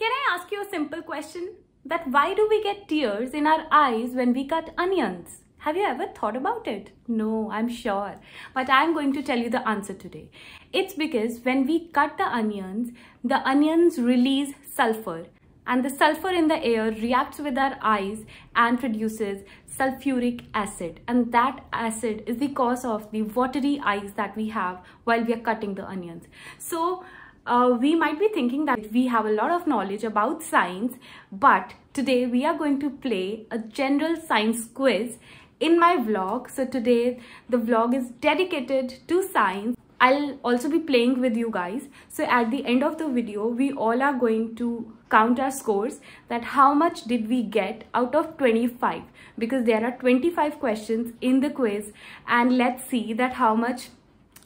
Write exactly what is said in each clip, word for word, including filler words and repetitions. Can I ask you a simple question? That why do we get tears in our eyes when we cut onions? Have you ever thought about it? No, I'm sure. But I'm going to tell you the answer today. It's because when we cut the onions, the onions release sulfur. And the sulfur in the air reacts with our eyes and produces sulfuric acid. And that acid is the cause of the watery eyes that we have while we are cutting the onions. So uh, we might be thinking that we have a lot of knowledge about science, but today we are going to play a general science quiz in my vlog. So today the vlog is dedicated to science. I'll also be playing with you guys. So at the end of the video, we all are going to count our scores, that how much did we get out of twenty-five, because there are twenty-five questions in the quiz, and let's see that how much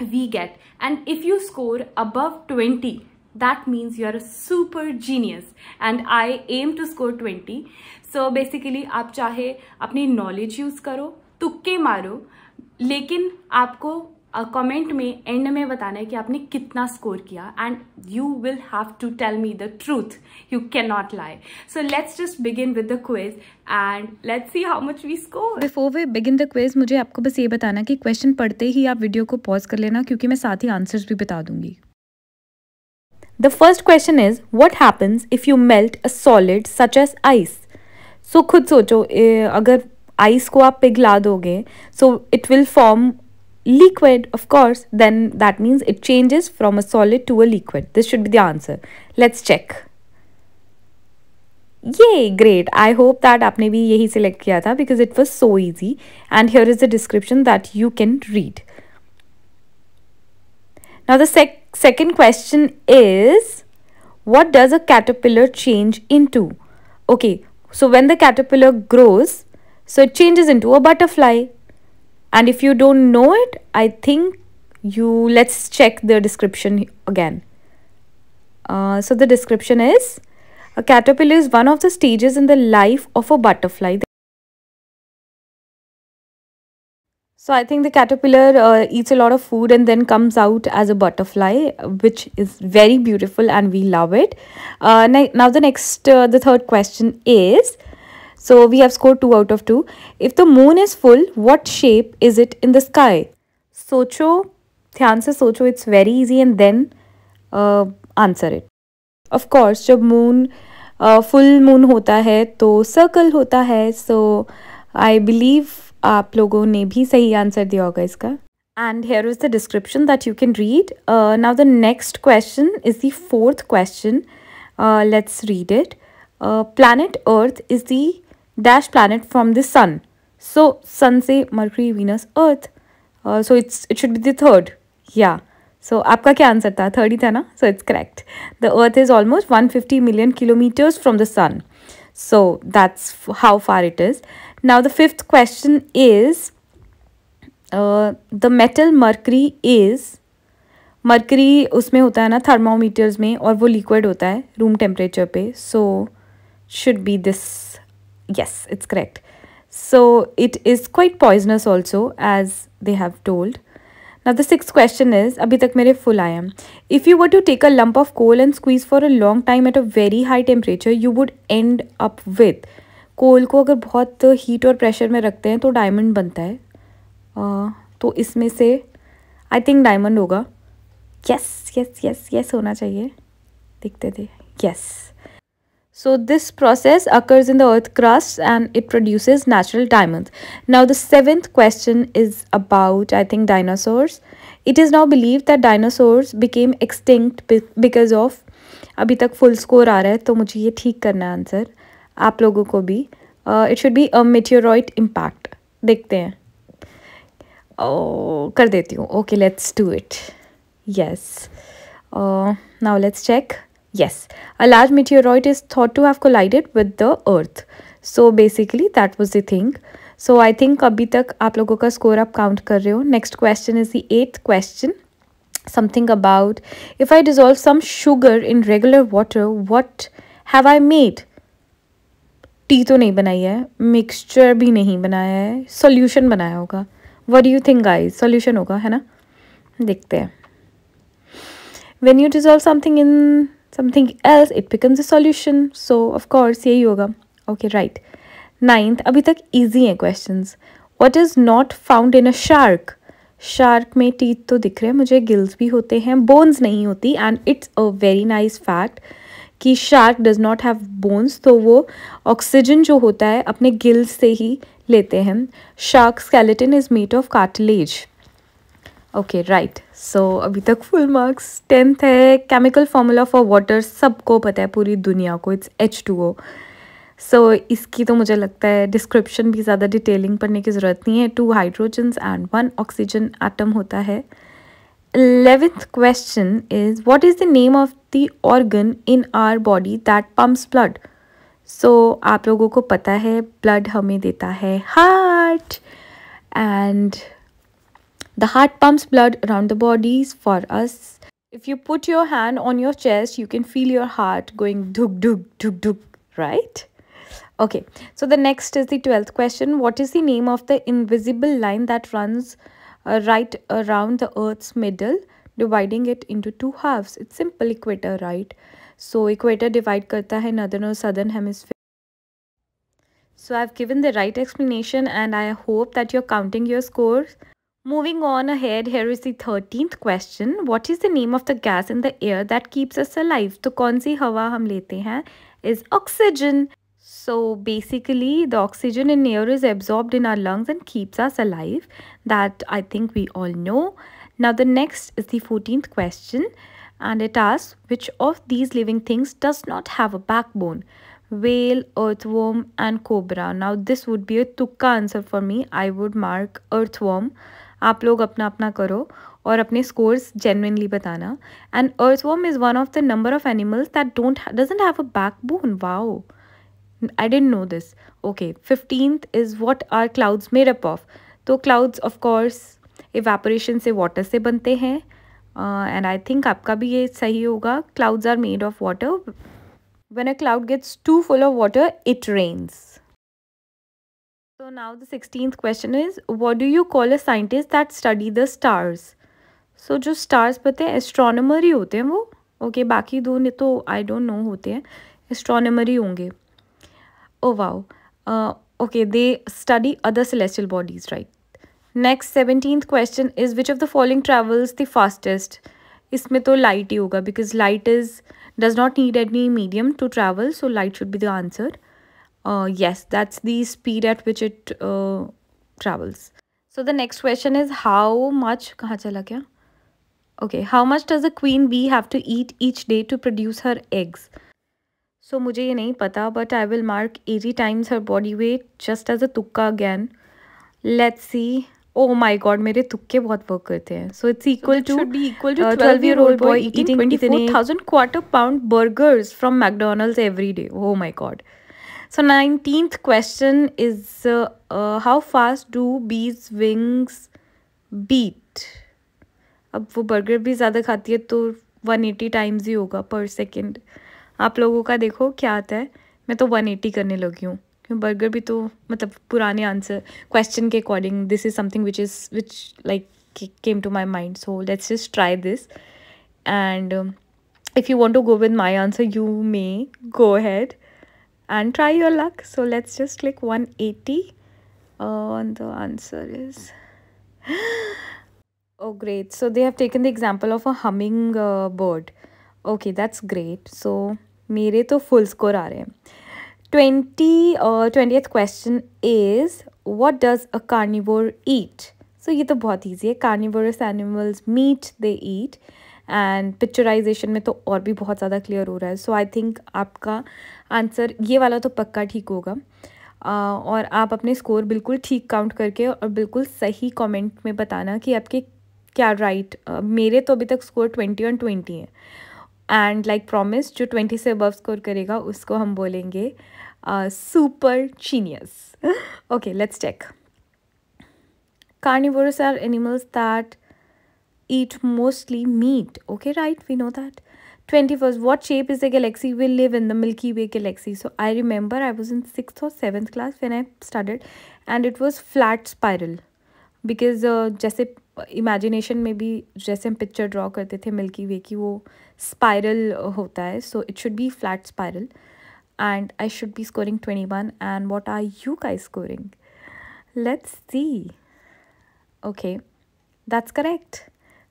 we get. And if you score above twenty, that means you're a super genius, and I aim to score twenty. So basically, आप चाहे अपनी knowledge use करो, तुक्के मारो, लेकिन आपको comment में and में बताना है कि आपने कितना स्कोर किया, and you will have to tell me the truth. You can not lie. So let's just begin with the quiz and let's see how much we score. Before we begin the quiz, मुझे आपको बस ये बताना कि question पढ़ते ही आप video को pause कर लेना, क्योंकि मैं साथ ही आंसर्स भी बता दूंगी. The first question is, what happens if you melt a solid such as ice? So खुद सोचो, अगर आइस को आप पिघला दोगे, so it will form liquid, of course. Then that means it changes from a solid to a liquid. This should be the answer. Let's check. Yay, great. I hope that aapne bhi yahi select kiya tha, because it was so easy. And here is the description that you can read. Now the sec second question is, what does a caterpillar change into? Okay, so when the caterpillar grows, so it changes into a butterfly. And if you don't know it, I think you, let's check the description again. Uh, so the description is, a caterpillar is one of the stages in the life of a butterfly. So I think the caterpillar uh, eats a lot of food and then comes out as a butterfly, which is very beautiful and we love it. Uh, now the next, uh, the third question is, so we have scored two out of two. If the moon is full, what shape is it in the sky? Socho, dhyan se socho, it's very easy, and then uh, answer it. Of course, jab moon, uh, full moon hota hai, to circle hota hai. So I believe aap logo ne bhi sahi answer diya hoga iska. And here is the description that you can read. Uh, now the next question is the fourth question. Uh, let's read it. Uh, planet Earth is the dash planet from the sun. So sun se Mercury, Venus, Earth. Uh, so it's it should be the third. Yeah. So aapka kya answer tha? Third hi tha na? So it's correct. The Earth is almost one hundred fifty million kilometers from the sun. So that's how far it is. Now the fifth question is, uh, the metal mercury is, mercury usme hota hai na thermometers mein, aur wo liquid hota hai room temperature pe. So should be this. Yes, it's correct. So it is quite poisonous also, as they have told. Now the sixth question is, abhi tak mere full I am. If you were to take a lump of coal and squeeze for a long time at a very high temperature, you would end up with. Coal ko agar bahut heat aur pressure mein rakhte hain to diamond banta hai. Uh, to isme se I think diamond hoga. Yes, yes, yes, yes hona chahiye. Dekhte the. Yes. So this process occurs in the earth crust and it produces natural diamonds. Now the seventh question is about, I think, dinosaurs. It is now believed that dinosaurs became extinct because of, abhi tak full score aa raha hai to mujhe ye theek karna hai answer, aap logo ko bhi. Uh, it should be a meteorite impact. Dekhte hain. Oh, kar deti hu. Okay, let's do it. Yes. Uh, now let's check. Yes, a large meteorite is thought to have collided with the earth. So basically that was the thing. So I think abhi tak aap logo ka score aap count kar rahe ho. Next question is the eighth question. Something about, if I dissolve some sugar in regular water, what have I made? Tea to nahi banayi hai, mixture bhi nahi banaya hai, solution banaya hoga. What do you think, guys? Solution hoga hai na? Dekhte hain. When you dissolve something in something else, it becomes a solution. So of course यही होगा. Okay, right. Ninth, अभी तक easy है questions. What is not found in a shark? Shark में teeth तो दिख रहे हैं मुझे, gills भी होते हैं, bones नहीं होती. And it's a very nice fact कि shark does not have bones, तो वो oxygen जो होता है अपने gills से ही लेते हैं. Shark skeleton is made of cartilage. Okay, right. So अभी तक full marks. Tenth है chemical formula for water, सबको पता है पूरी दुनिया को, it's H two O. So इसकी तो मुझे लगता है description भी ज़्यादा detailing पढ़ने की ज़रूरत नहीं है. Two hydrogens and one oxygen atom होता है. Eleventh question is what is the name of the organ in our body that pumps blood? So आप लोगों को पता है blood हमें देता है heart, and the heart pumps blood around the bodies for us. If you put your hand on your chest, you can feel your heart going dhuk dhuk dhuk dhuk, right? Okay, so the next is the twelfth question. What is the name of the invisible line that runs uh, right around the earth's middle, dividing it into two halves? It's simple, equator, right? So equator divide karta hai northern or southern hemisphere. So I've given the right explanation and I hope that you're counting your scores. Moving on ahead, here is the thirteenth question. What is the name of the gas in the air that keeps us alive? तो कौन सी हवा हम लेते हैं is oxygen. So basically the oxygen in air is absorbed in our lungs and keeps us alive. That I think we all know. Now the next is the fourteenth question and it asks which of these living things does not have a backbone? Whale, earthworm and cobra. Now this would be a tukka answer for me. I would mark earthworm. आप लोग अपना अपना करो और अपने scores genuinely बताना. And earthworm is one of the number of animals that don't doesn't have a backbone. Wow, I didn't know this. Okay, fifteenth is what are clouds made up of? तो clouds of course evaporation से water से बनते हैं. Uh, and I think आपका भी ये सही होगा. Clouds are made of water. When a cloud gets too full of water, it rains. So now the sixteenth question is, what do you call a scientist that study the stars? So जो stars पता है astronomer ही होते हैं वो. Okay, बाकी दो ने तो I don't know होते हैं, astronomer ही होंगे. Oh wow. Uh, okay, they study other celestial bodies, right? Next seventeenth question is which of the following travels the fastest? इसमें तो light ही होगा because light is does not need any medium to travel, so light should be the answer. Uh, yes, that's the speed at which it uh, travels. So the next question is how much kahan chala gaya? Okay, how much does a queen bee have to eat each day to produce her eggs? So मुझे ये नहीं पता, but I will mark eighty times her body weight just as a tukka again. Let's see. Oh my god, मेरे तुक्के बहुत work करते हैं. So it's equal so it to, equal to uh, twelve year old boy eating twenty-four thousand quarter pound burgers from McDonald's every day. Oh my god. So nineteenth question is uh, uh, how fast do bees wings beat? अब वो burger भी ज़्यादा खाती है तो one eighty times ही होगा per second. आप लोगों का देखो क्या आता है. मैं तो one eighty करने लगी हूँ. बर्गर भी तो मतलब पुराने आंसर क्वेश्चन के according this is something which is which like came to my mind. So let's just try this and if you want to go with my answer you may go ahead and try your luck. So let's just click one eighty on the answer is oh great. So they have taken the example of a hummingbird. Okay that's great. So मेरे तो full score आ रहे हैं. Twenty और twentieth question is what does a carnivore eat? So ये तो बहुत easy है. Carnivorous animals meat they eat, and picturization में तो और भी बहुत ज़्यादा clear हो रहा है. So I think आपका answer ये वाला तो पक्का ठीक होगा. uh, और आप अपने score बिल्कुल ठीक count करके और बिल्कुल सही comment में बताना कि आपके क्या right. uh, मेरे तो अभी तक score twenty on twenty है. एंड लाइक प्रॉमिस जो ट्वेंटी से अबव स्कोर करेगा उसको हम बोलेंगे super genius. Okay let's check. Carnivorous are animals that eat mostly meat. Okay right, we know that. Twenty first what shape is the galaxy? We live in the milky way galaxy. So I remember I was in sixth और seventh class when I started and it was flat spiral because जैसे imagination में भी जैसे हम picture draw करते थे milky वे की, वो स्पायरल होता है. So it should be flat spiral and I should be scoring twenty-one, and what are you guys scoring? Let's see. Okay, that's correct.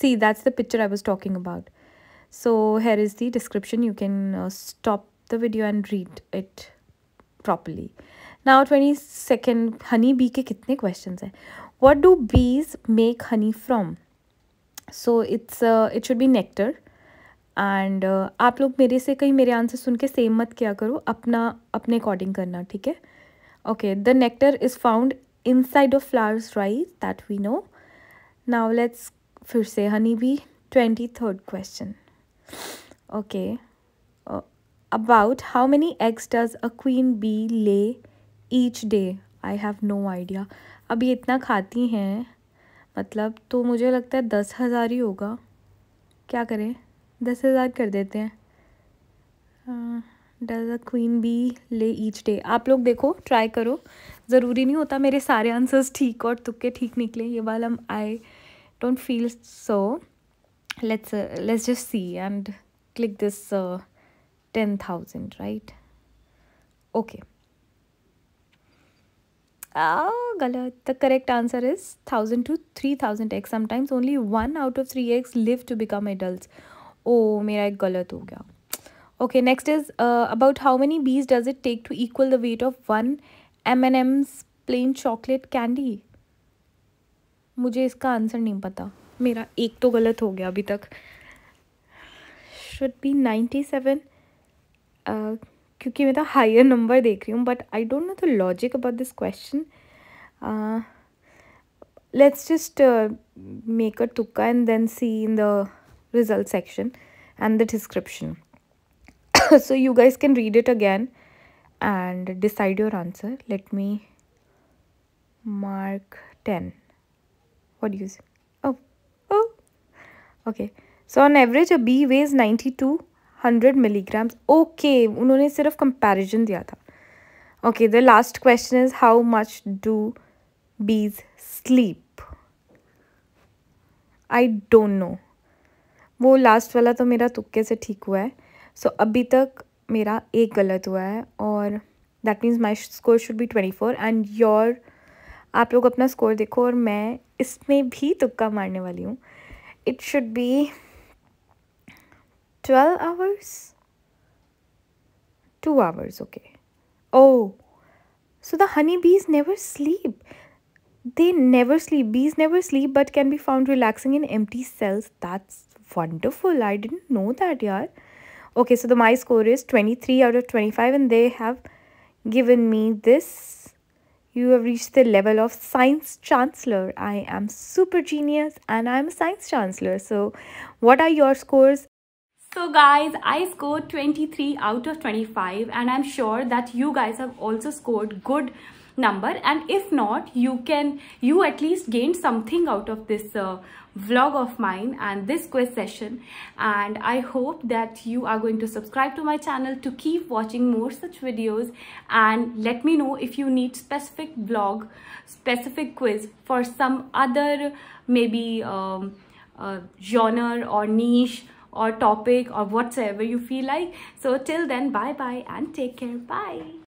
See, that's the picture I was talking about. So here is the description. You can uh, stop the video and read it properly. Now twenty-second, honey bee ke kitne questions hai. What do bees make honey from? So it's uh, it should be nectar. And uh, आप लोग मेरे से कहीं मेरे answer सुन के same मत किया करो, अपना अपने अकॉर्डिंग करना, ठीक है. Okay, the nectar is found inside of flowers, right, that we know. Now let's फिर से honey bee, twenty third question. Okay, about how many eggs does a queen bee lay each day? I have no idea. अब ये इतना खाती हैं मतलब, तो मुझे लगता है दस हज़ार ही होगा. क्या करें, दस हज़ार कर देते हैं. Does a queen bee lay each day, आप लोग देखो, ट्राई करो. ज़रूरी नहीं होता मेरे सारे आंसर्स ठीक और तुक्के ठीक निकले, ये वाला I don't feel so. Let's let's just see and click this ten thousand right. Okay, गलत. The correct answer is thousand two three thousand eggs. Sometimes only one out of three eggs live to become adult. Oh, मेरा एक गलत हो गया. Okay, next is about how many bees does it take to equal the weight of one M and M's plain chocolate candy? मुझे इसका answer नहीं पता, मेरा एक तो गलत हो गया अभी तक. शुड बी नाइन्टी सेवन क्योंकि मैं तो हायर नंबर देख रही हूँ, but I don't know the logic about this question. Let's just make a तुक्का and then see in the result section and the description. So you guys can read it again and decide your answer. Let me mark ten. What do you say? Oh, oh. Okay. So on average, a bee weighs ninety to hundred milligrams. Okay, उन्होंने सिर्फ comparison दिया था. Okay, the last question is how much do bees sleep? I don't know. वो last वाला तो मेरा तुक्के से ठीक हुआ है. सो so, अभी तक मेरा एक गलत हुआ है और that means my score should be twenty four and your. आप लोग अपना स्कोर देखो और मैं इसमें भी तुक्का मारने वाली हूँ. It should be twelve hours, two hours. Okay, oh, so the honey bees never sleep. They never sleep. Bees never sleep, but can be found relaxing in empty cells. That's wonderful. I didn't know that, yaar. Okay, so the my score is twenty-three out of twenty-five, and they have given me this. You have reached the level of science chancellor. I am super genius, and I am a science chancellor. So, what are your scores? So guys, I scored twenty-three out of twenty-five, and I'm sure that you guys have also scored good number, and if not, you can you at least gained something out of this uh, vlog of mine and this quiz session. And I hope that you are going to subscribe to my channel to keep watching more such videos, and let me know if you need specific vlog, specific quiz for some other maybe um, uh, genre or niche or topic or whatsoever you feel like. So till then, bye bye and take care. Bye.